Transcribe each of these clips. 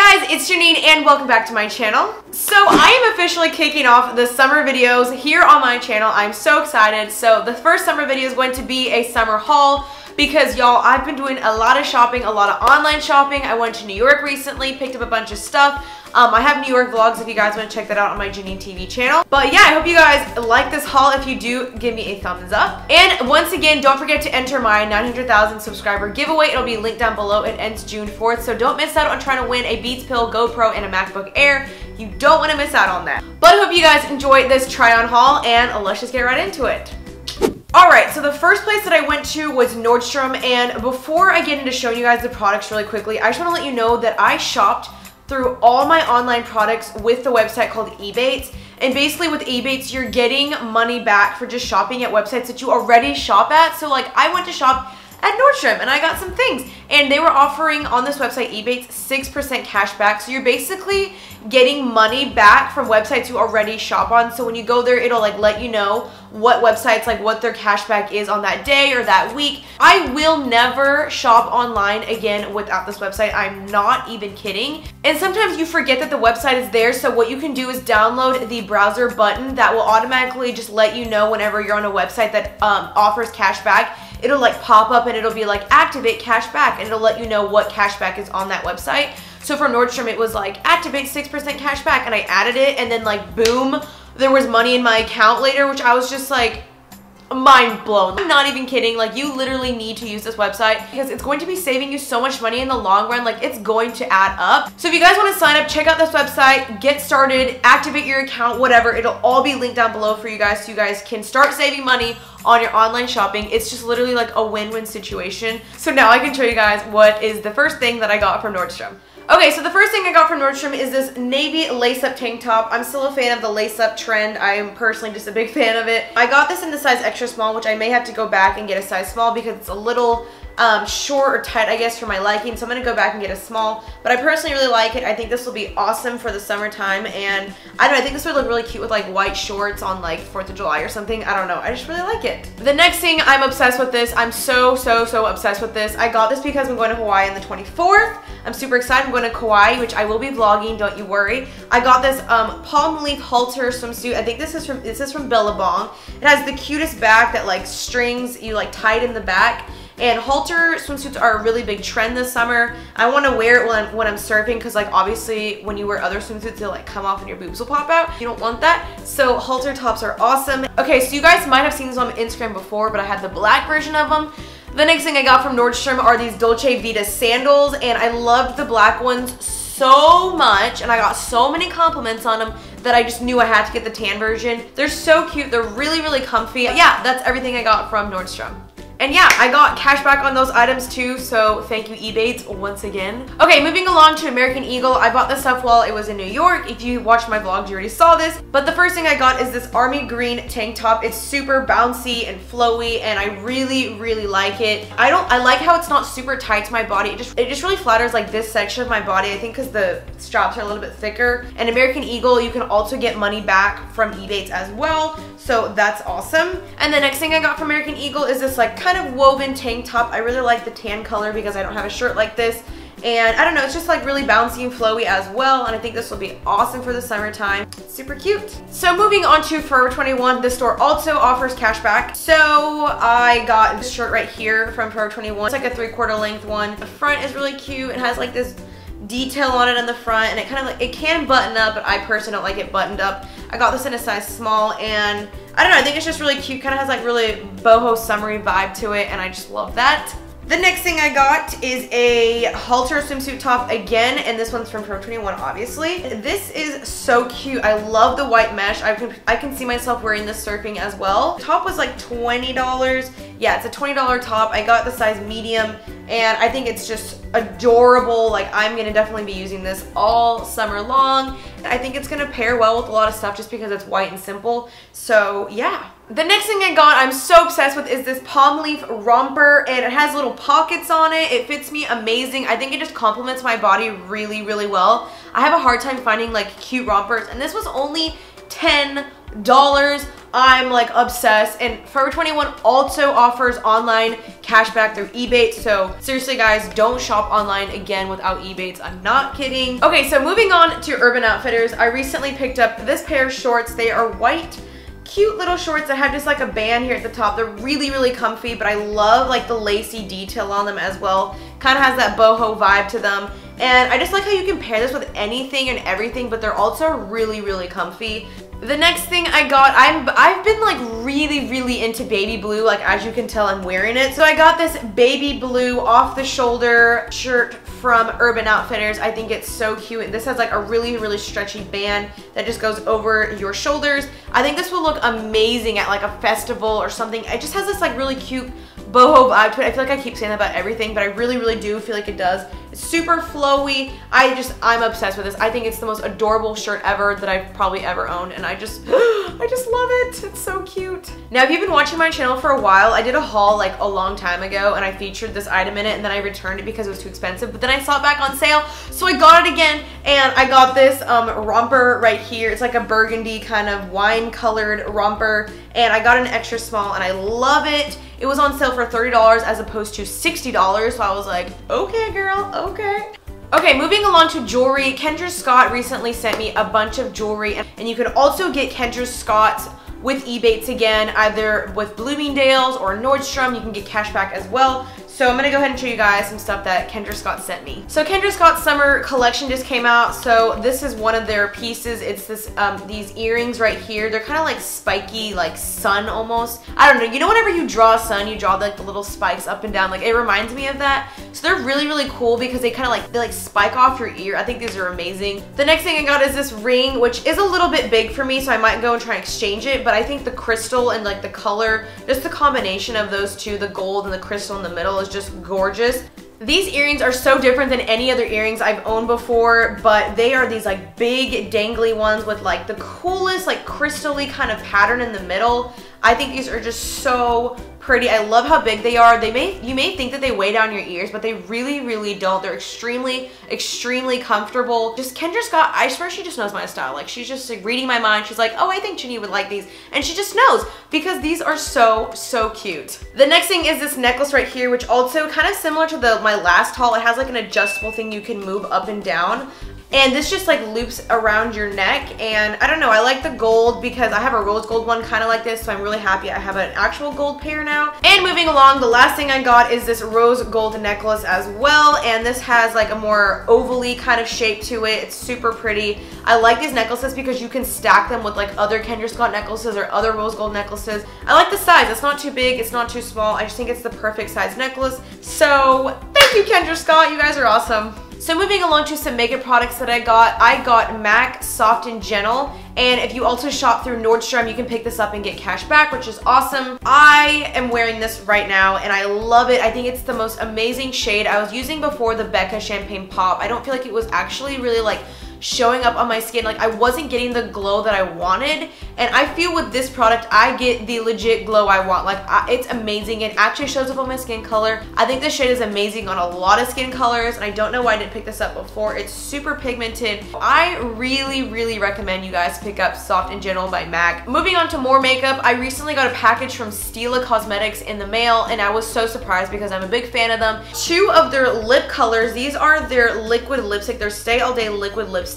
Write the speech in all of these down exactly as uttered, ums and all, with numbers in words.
Hey guys, it's Jeanine and welcome back to my channel. So I am officially kicking off the summer videos here on my channel. I'm so excited. So the first summer video is going to be a summer haul because y'all, I've been doing a lot of shopping, a lot of online shopping. I went to New York recently, picked up a bunch of stuff. Um, I have New York vlogs if you guys want to check that out on my JeanineTV channel. But yeah, I hope you guys like this haul. If you do, give me a thumbs up. And once again, don't forget to enter my nine hundred thousand subscriber giveaway. It'll be linked down below. It ends June fourth, so don't miss out on trying to win a Beats Pill, GoPro, and a MacBook Air. You don't want to miss out on that. But I hope you guys enjoyed this try-on haul, and let's just get right into it. Alright, so the first place that I went to was Nordstrom, and before I get into showing you guys the products really quickly, I just want to let you know that I shopped through all my online products with the website called Ebates. And basically with Ebates, you're getting money back for just shopping at websites that you already shop at. So like, I went to shop at Nordstrom and I got some things, and they were offering on this website Ebates six percent cash back. So you're basically getting money back from websites you already shop on. So when you go there, it'll like let you know what websites, like what their cashback is on that day or that week. I will never shop online again without this website. I'm not even kidding. And sometimes you forget that the website is there, so what you can do is download the browser button that will automatically just let you know whenever you're on a website that um, offers cashback. It'll like pop up and it'll be like activate cashback, and it'll let you know what cashback is on that website. So for Nordstrom, it was like activate six percent cashback, and I added it, and then like boom, there was money in my account later, which I was just like mind blown. I'm not even kidding. Like, you literally need to use this website because it's going to be saving you so much money in the long run. Like, it's going to add up. So if you guys want to sign up, check out this website, get started, activate your account, whatever. It'll all be linked down below for you guys, so you guys can start saving money on your online shopping. It's just literally like a win-win situation. So now I can show you guys what is the first thing that I got from Nordstrom. Okay, so the first thing I got from Nordstrom is this navy lace-up tank top. I'm still a fan of the lace-up trend. I am personally just a big fan of it. I got this in the size extra small, which I may have to go back and get a size small because it's a little um, short or tight, I guess, for my liking. So I'm going to go back and get a small. But I personally really like it. I think this will be awesome for the summertime. And I don't know, I think this would look really cute with like white shorts on like fourth of July or something. I don't know. I just really like it. The next thing, I'm obsessed with this. I'm so, so, so obsessed with this. I got this because I'm going to Hawaii on the twenty-fourth. I'm super excited. I'm going to Kauai, which I will be vlogging, don't you worry. I got this um, palm leaf halter swimsuit. I think this is from this is from Billabong. It has the cutest back that like strings, you like tie it in the back. And halter swimsuits are a really big trend this summer. I want to wear it when I'm, when I'm surfing because like obviously when you wear other swimsuits, they'll like come off and your boobs will pop out. You don't want that. So halter tops are awesome. Okay, so you guys might have seen this on Instagram before, but I had the black version of them. The next thing I got from Nordstrom are these Dolce Vita sandals, and I loved the black ones so much, and I got so many compliments on them that I just knew I had to get the tan version. They're so cute. They're really, really comfy. Yeah, that's everything I got from Nordstrom. And yeah, I got cash back on those items too, so thank you Ebates once again. Okay, moving along to American Eagle. I bought this stuff while it was in New York. If you watched my vlog, you already saw this. But the first thing I got is this army green tank top. It's super bouncy and flowy, and I really, really like it. I don't, I like how it's not super tight to my body. It just, it just really flatters like this section of my body, I think, because the straps are a little bit thicker. And American Eagle, you can also get money back from Ebates as well, so that's awesome. And the next thing I got from American Eagle is this like kind of woven tank top. I really like the tan color because I don't have a shirt like this, and I don't know, it's just like really bouncy and flowy as well, and I think this will be awesome for the summertime. It's super cute. So moving on to Forever twenty-one, this store also offers cash back. So I got this shirt right here from Forever twenty-one. It's like a three-quarter length one. The front is really cute. It has like this detail on it on the front, and it kind of like, it can button up, but I personally don't like it buttoned up. I got this in a size small, and I don't know, I think it's just really cute. Kind of has like really boho summery vibe to it, and I just love that. The next thing I got is a halter swimsuit top again, and this one's from Forever twenty-one, obviously. This is so cute. I love the white mesh. I can, I can see myself wearing this surfing as well. The top was like twenty dollars. Yeah, it's a twenty dollar top. I got the size medium, and I think it's just adorable. Like, I'm gonna definitely be using this all summer long. I think it's gonna pair well with a lot of stuff just because it's white and simple. So yeah. The next thing I got, I'm so obsessed with, is this palm leaf romper, and it has little pockets on it. It fits me amazing. I think it just complements my body really, really well. I have a hard time finding like cute rompers, and this was only ten dollars. I'm like obsessed. And Forever twenty-one also offers online cashback through Ebates. So seriously guys, don't shop online again without Ebates. I'm not kidding. Okay, so moving on to Urban Outfitters. I recently picked up this pair of shorts. They are white, cute little shorts that have just like a band here at the top. They're really, really comfy, but I love like the lacy detail on them as well. Kind of has that boho vibe to them. And I just like how you can pair this with anything and everything, but they're also really, really comfy. The next thing I got, I'm, I've been like really, really into baby blue, like as you can tell I'm wearing it. So I got this baby blue off the shoulder shirt from Urban Outfitters. I think it's so cute. This has like a really, really stretchy band that just goes over your shoulders. I think this will look amazing at like a festival or something. It just has this like really cute boho vibe to it. I feel like I keep saying that about everything, but I really, really do feel like it does. It's super flowy. I just, I'm obsessed with this. I think it's the most adorable shirt ever that I've probably ever owned, and I just, I just love it. It's so cute. Now, if you've been watching my channel for a while, I did a haul like a long time ago, and I featured this item in it, and then I returned it because it was too expensive, but then I saw it back on sale, so I got it again, and I got this um, romper right here. It's like a burgundy kind of wine-colored romper, and I got an extra small, and I love it. It was on sale for thirty dollars as opposed to sixty dollars, so I was like, okay, girl, okay. Okay, moving along to jewelry. Kendra Scott recently sent me a bunch of jewelry, and you can also get Kendra Scott's with Ebates again, either with Bloomingdale's or Nordstrom. You can get cash back as well. So I'm gonna go ahead and show you guys some stuff that Kendra Scott sent me. So Kendra Scott's summer collection just came out. So this is one of their pieces. It's this, um, these earrings right here. They're kind of like spiky, like sun almost. I don't know, you know whenever you draw a sun, you draw like the little spikes up and down. Like it reminds me of that. So they're really, really cool because they kind of like, they like spike off your ear. I think these are amazing. The next thing I got is this ring, which is a little bit big for me. So I might go and try and exchange it, but I think the crystal and like the color, just the combination of those two, the gold and the crystal in the middle is just gorgeous. These earrings are so different than any other earrings I've owned before, but they are these like big dangly ones with like the coolest like crystally kind of pattern in the middle. I think these are just so pretty. I love how big they are. They may, you may think that they weigh down your ears, but they really, really don't. They're extremely, extremely comfortable. Just Kendra Scott, I swear she just knows my style. Like she's just like reading my mind. She's like, oh, I think Jeanine would like these. And she just knows because these are so, so cute. The next thing is this necklace right here, which also kind of similar to the my last haul. It has like an adjustable thing you can move up and down. And this just like loops around your neck, and I don't know, I like the gold because I have a rose gold one kind of like this, so I'm really happy I have an actual gold pair now. And moving along, the last thing I got is this rose gold necklace as well, and this has like a more ovally kind of shape to it. It's super pretty. I like these necklaces because you can stack them with like other Kendra Scott necklaces or other rose gold necklaces. I like the size. It's not too big, it's not too small. I just think it's the perfect size necklace. So thank you, Kendra Scott. You guys are awesome. So moving along to some makeup products that I got, I got MAC Soft and Gentle, and if you also shop through Nordstrom, you can pick this up and get cash back, which is awesome. I am wearing this right now, and I love it. I think it's the most amazing shade. I was using before the Becca Champagne Pop. I don't feel like it was actually really like showing up on my skin. Like I wasn't getting the glow that I wanted, and I feel with this product I get the legit glow I want. Like I, it's amazing. It actually shows up on my skin color. I think this shade is amazing on a lot of skin colors, and I don't know why I didn't pick this up before. It's super pigmented. I really, really recommend you guys pick up Soft and Gentle by MAC. Moving on to more makeup, I recently got a package from Stila Cosmetics in the mail, and I was so surprised because I'm a big fan of them. Two of their lip colors, these are their liquid lipstick, their Stay All Day liquid lipstick.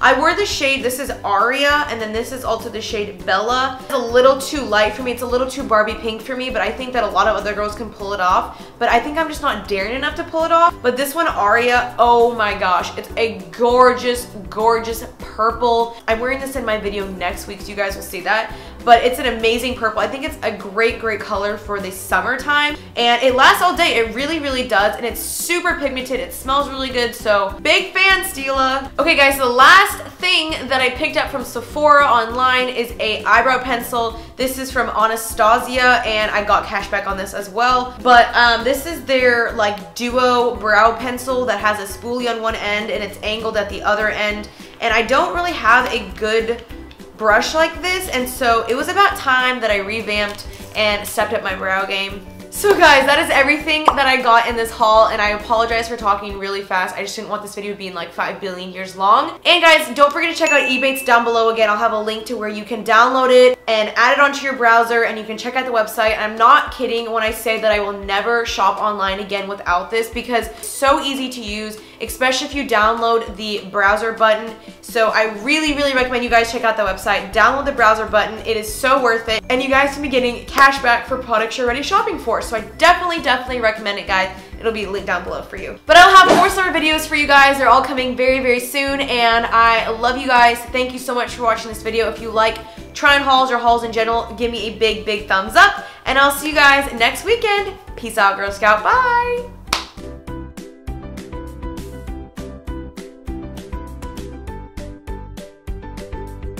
I wore the shade, this is Aria, and then this is also the shade Bella. It's a little too light for me. It's a little too Barbie pink for me, but I think that a lot of other girls can pull it off, but I think I'm just not daring enough to pull it off. But this one, Aria, oh my gosh, it's a gorgeous, gorgeous purple. I'm wearing this in my video next week, so you guys will see that, but it's an amazing purple. I think it's a great, great color for the summertime, and it lasts all day. It really, really does, and it's super pigmented. It smells really good, so big fan, Stila. Okay, guys. So the last thing that I picked up from Sephora online is a eyebrow pencil. This is from Anastasia, and I got cash back on this as well. But um, this is their like duo brow pencil that has a spoolie on one end and it's angled at the other end. And I don't really have a good brush like this, and so it was about time that I revamped and stepped up my brow game. So guys, that is everything that I got in this haul, and I apologize for talking really fast. I just didn't want this video being like five billion years long. And guys, don't forget to check out Ebates down below again. I'll have a link to where you can download it. and add it onto your browser, and you can check out the website. I'm not kidding when I say that I will never shop online again without this, because it's so easy to use, especially if you download the browser button. So I really, really recommend you guys check out the website, download the browser button. It is so worth it. And you guys can be getting cash back for products you're already shopping for. So I definitely, definitely recommend it, guys. It'll be linked down below for you. But I'll have more summer videos for you guys. They're all coming very, very soon, and I love you guys. Thank you so much for watching this video. If you like trying hauls or hauls in general, give me a big, big thumbs up, and I'll see you guys next weekend. Peace out, Girl Scout. Bye!